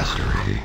mastery.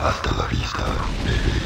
Hasta la vista, baby.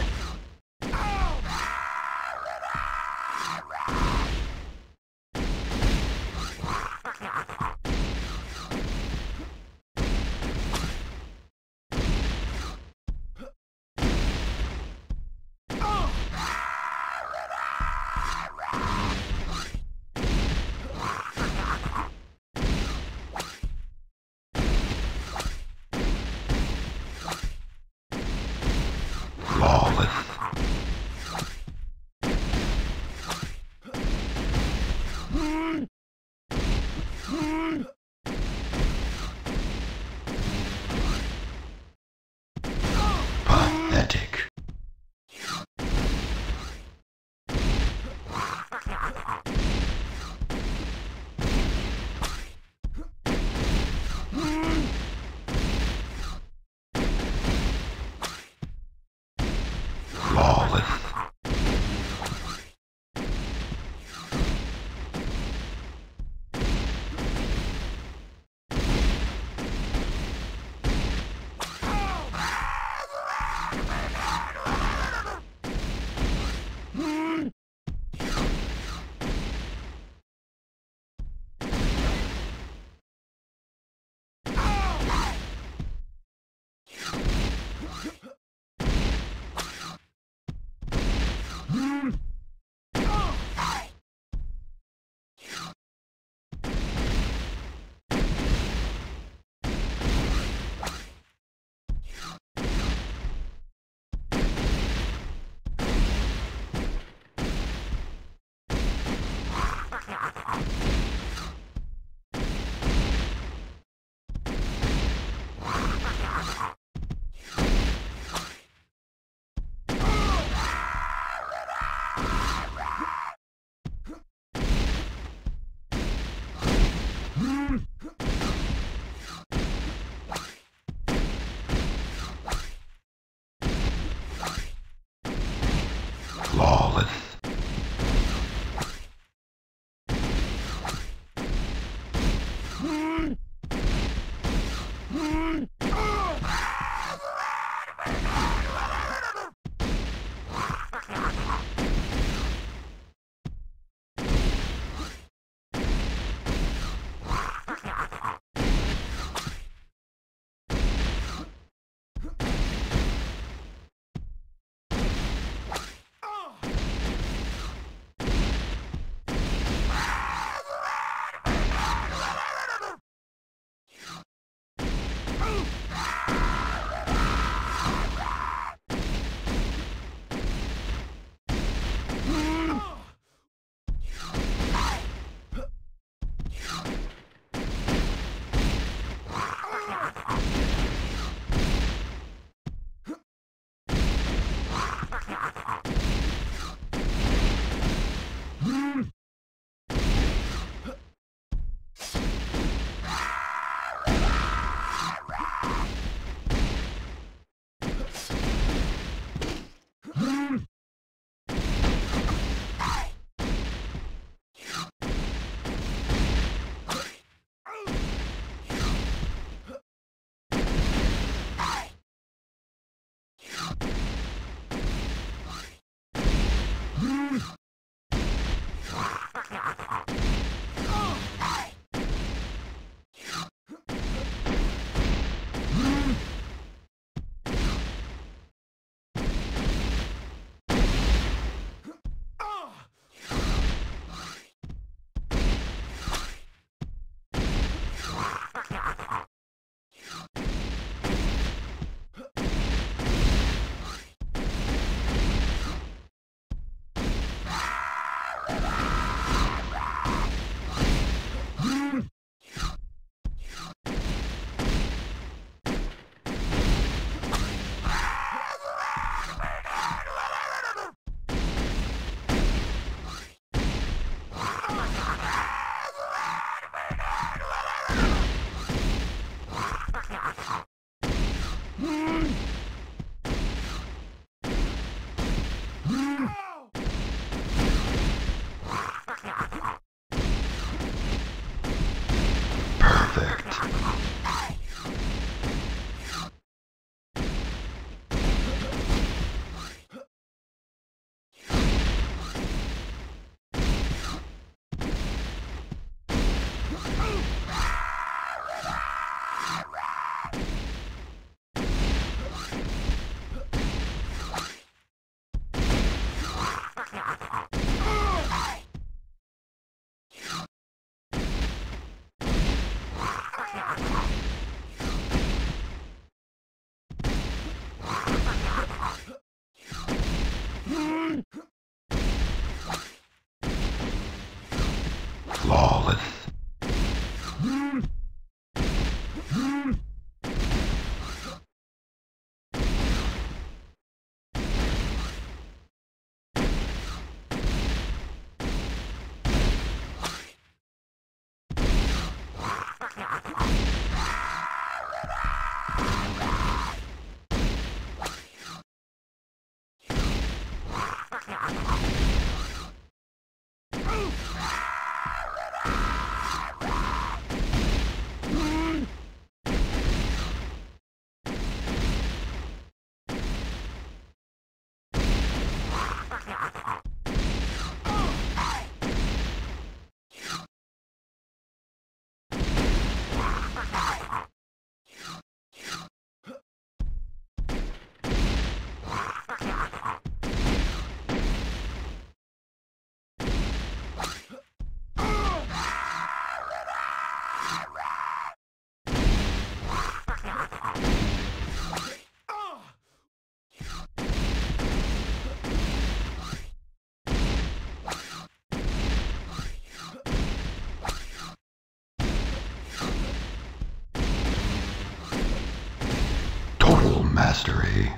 Mastery.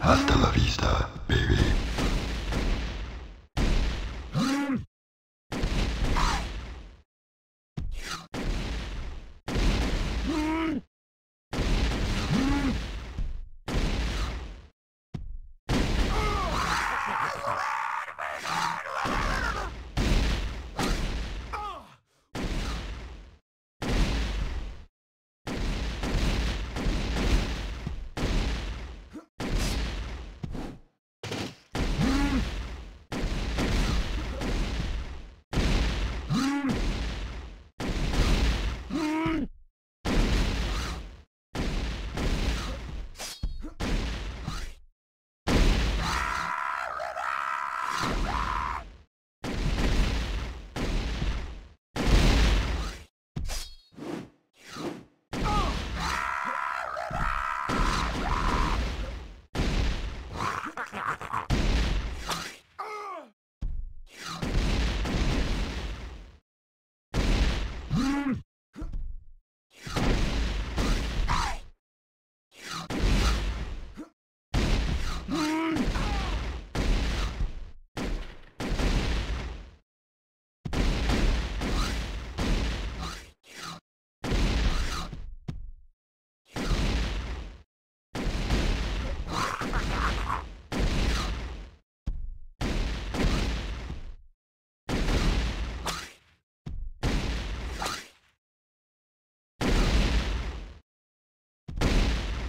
Hasta la vista, baby.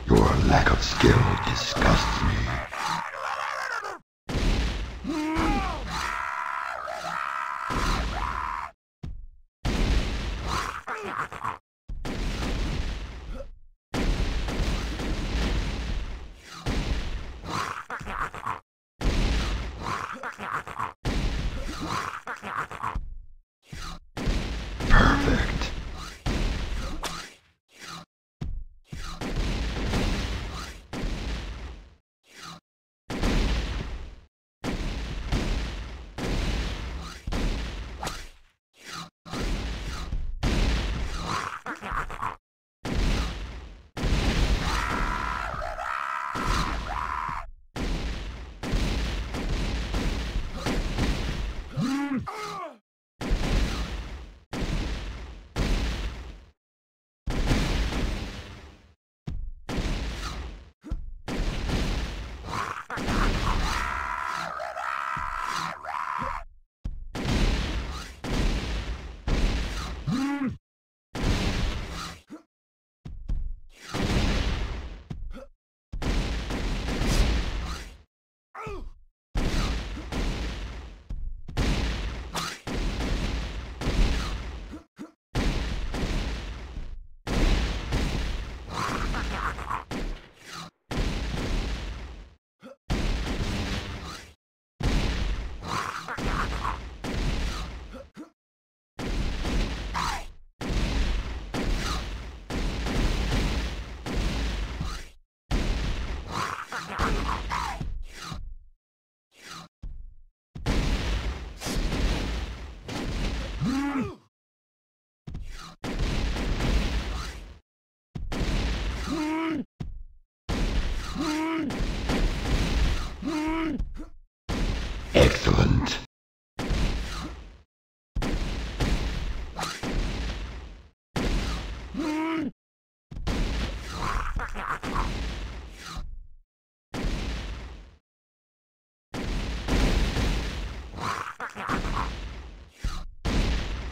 Your lack of skill disgusts me.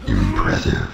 Impressive.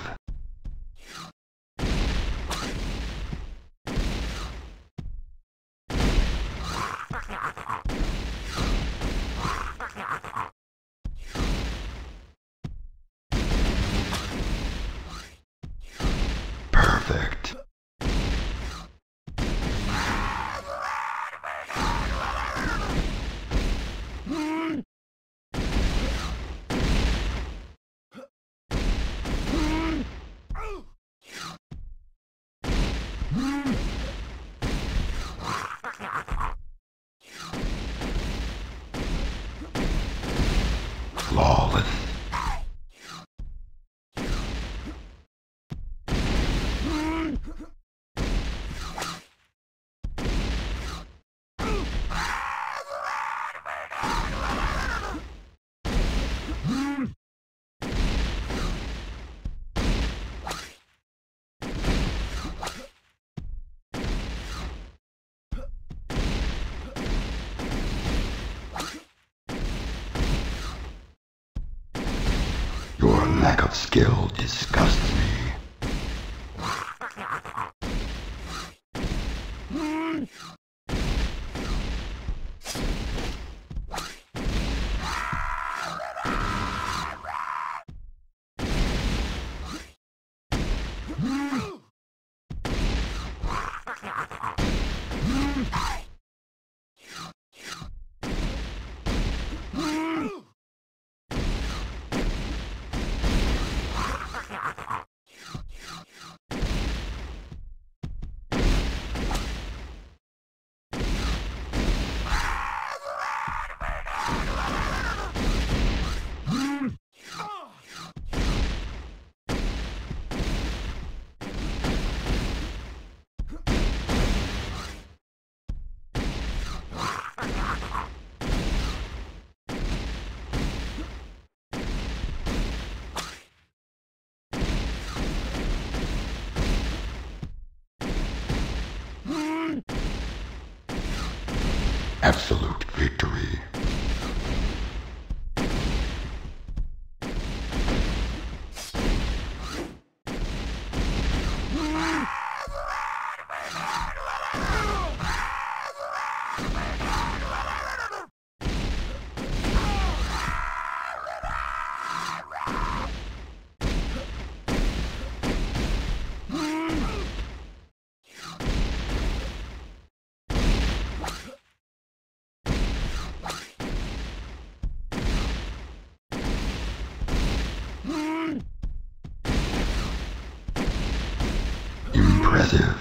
Flawless. Lack of skill disgusts me. Absolute victory. Impressive.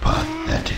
Pathetic.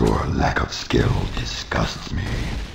Your lack of skill disgusts me.